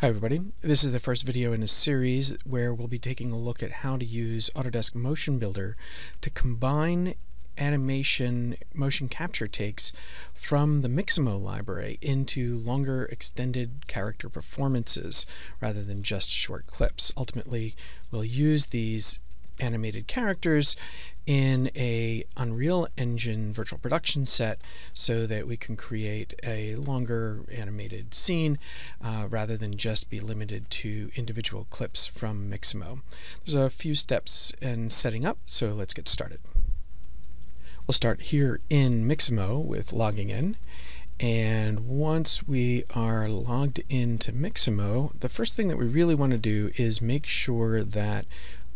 Hi everybody, this is the first video in a series where we'll be taking a look at how to use Autodesk MotionBuilder to combine animation motion capture takes from the Mixamo library into longer extended character performances rather than just short clips. Ultimately, we'll use these animated characters in a Unreal Engine virtual production set so that we can create a longer animated scene rather than just be limited to individual clips from Mixamo. There's a few steps in setting up, so let's get started. We'll start here in Mixamo with logging in. And once we are logged into Mixamo, the first thing that we really want to do is make sure that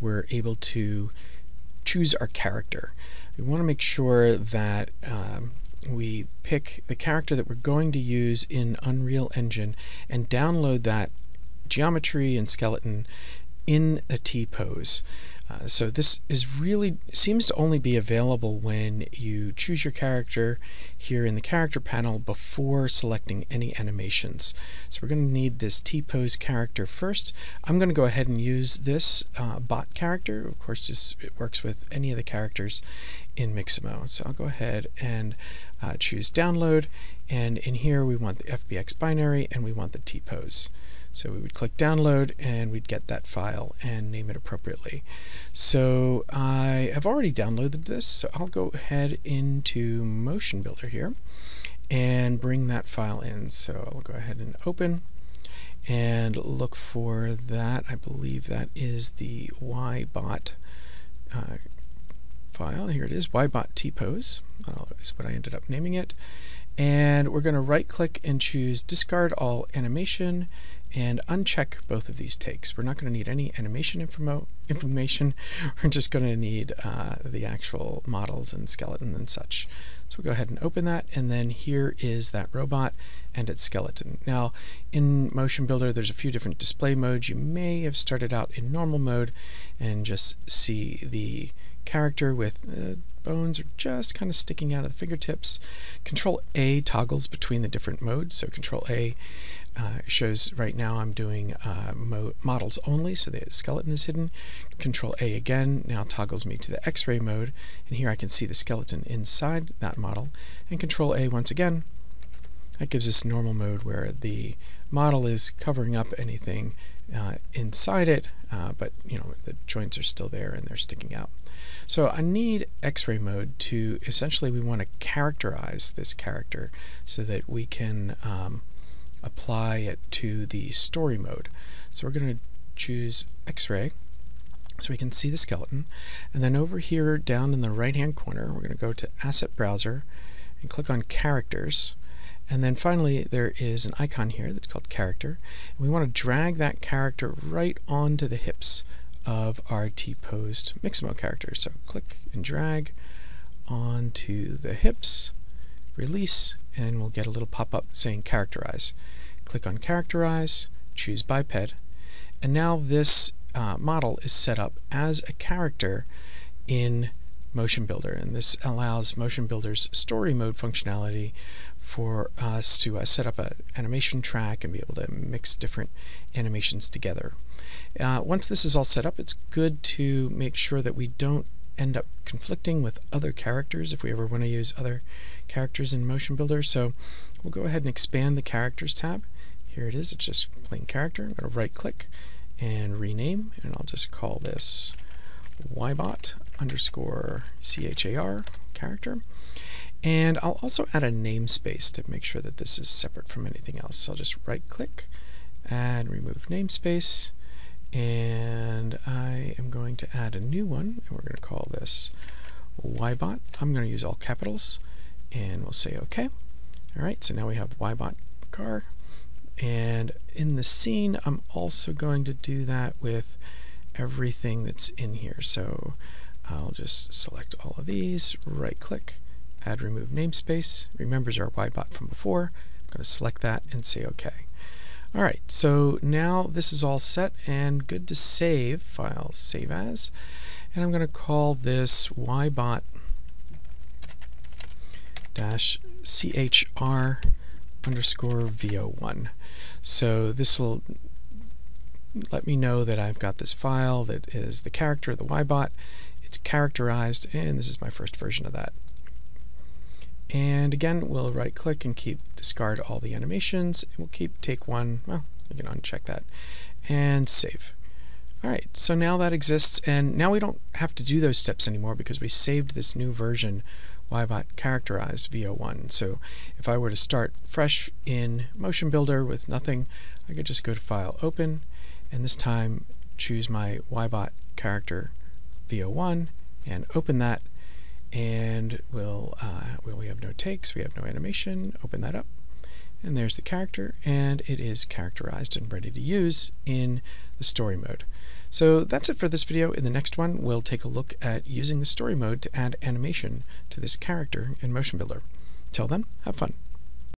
we're able to choose our character. We want to make sure that we pick the character that we're going to use in Unreal Engine and download that geometry and skeleton in a T-Pose. So this is really seems to only be available when you choose your character here in the character panel before selecting any animations. So we're going to need this T-Pose character first. I'm going to go ahead and use this bot character. Of course, it works with any of the characters in Mixamo. So I'll go ahead and choose download, and in here we want the FBX binary and we want the T-Pose. So we would click download and we'd get that file and name it appropriately. So I have already downloaded this, so I'll go ahead into MotionBuilder here and bring that file in. So I'll go ahead and open and look for that. I believe that is the YBot file. Here it is, YBot T-Pose is what I ended up naming it. And we're going to right click and choose discard all animation and uncheck both of these takes. We're not going to need any animation information. We're just going to need the actual models and skeleton and such. So we'll go ahead and open that, and then here is that robot and its skeleton. Now in MotionBuilder there's a few different display modes. You may have started out in normal mode and just see the character with bones are just kind of sticking out of the fingertips. Control A toggles between the different modes, so Control A shows right now I'm doing models only, so the skeleton is hidden. Control A again now toggles me to the X-ray mode, and here I can see the skeleton inside that model. And Control A once again, that gives us normal mode where the model is covering up anything inside it, but you know the joints are still there and they're sticking out. So I need X-ray mode to essentially we want to characterize this character so that we can apply it to the story mode. So we're going to choose X-ray so we can see the skeleton, and then over here down in the right hand corner we're going to go to Asset Browser and click on Characters. And then finally there is an icon here that's called Character, and we want to drag that character right onto the hips of our T-Posed Mixamo character. So click and drag onto the hips, release, and we'll get a little pop-up saying Characterize. Click on Characterize, choose Biped, and now this model is set up as a character in MotionBuilder, and this allows MotionBuilder's story mode functionality for us to set up an animation track and be able to mix different animations together. Once this is all set up, it's good to make sure that we don't end up conflicting with other characters if we ever want to use other characters in MotionBuilder. So we'll go ahead and expand the Characters tab. Here it is, it's just plain character. I'm going to right click and rename, and I'll just call this YBot underscore CHAR character. And I'll also add a namespace to make sure that this is separate from anything else. So I'll just right click and remove namespace, and I am going to add a new one, and we're going to call this YBot. I'm going to use all capitals, and we'll say OK. Alright, so now we have YBot car, and in the scene I'm also going to do that with everything that's in here. So I'll just select all of these, right click, add remove namespace, remembers our YBot from before. I'm going to select that and say OK. Alright, so now this is all set and good to save. File, save as, and I'm going to call this YBot-CHR_VO1. So this will let me know that I've got this file that is the character of the YBot. It's characterized, and this is my first version of that. And again, we'll right click and keep discard all the animations. We'll keep take one, well, we can uncheck that, and save. Alright, so now that exists, and now we don't have to do those steps anymore because we saved this new version, YBot characterized V01. So if I were to start fresh in MotionBuilder with nothing, I could just go to File, Open, and this time choose my YBot character V01 and open that. And we have no takes, we have no animation, open that up, and there's the character, and it is characterized and ready to use in the story mode. So that's it for this video. In the next one, we'll take a look at using the story mode to add animation to this character in MotionBuilder. Till then, have fun.